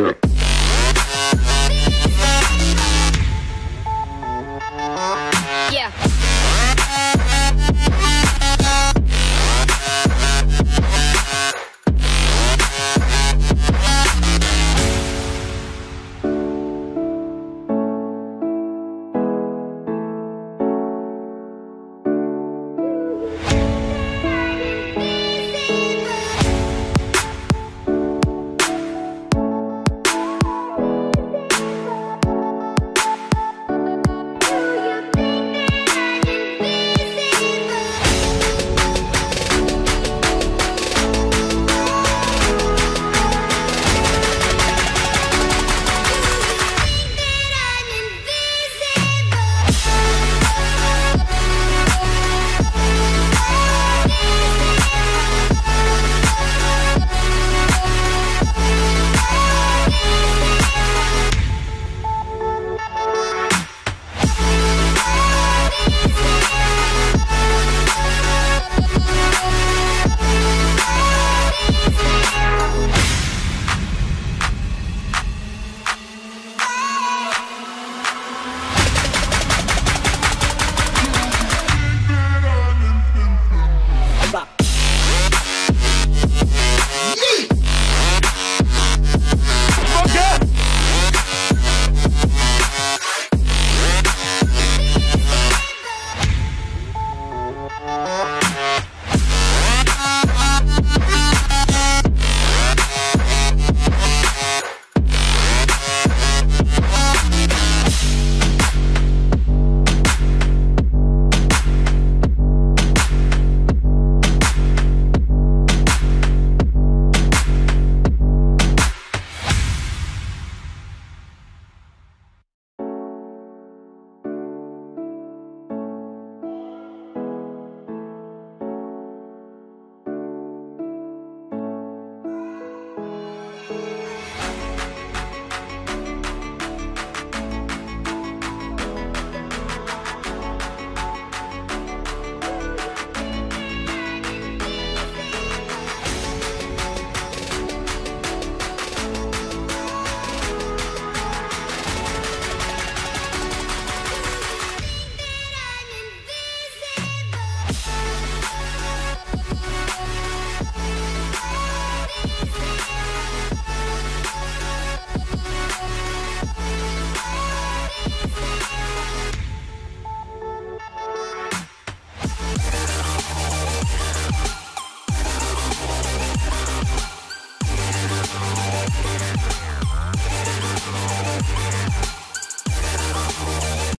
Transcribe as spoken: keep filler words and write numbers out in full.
Look.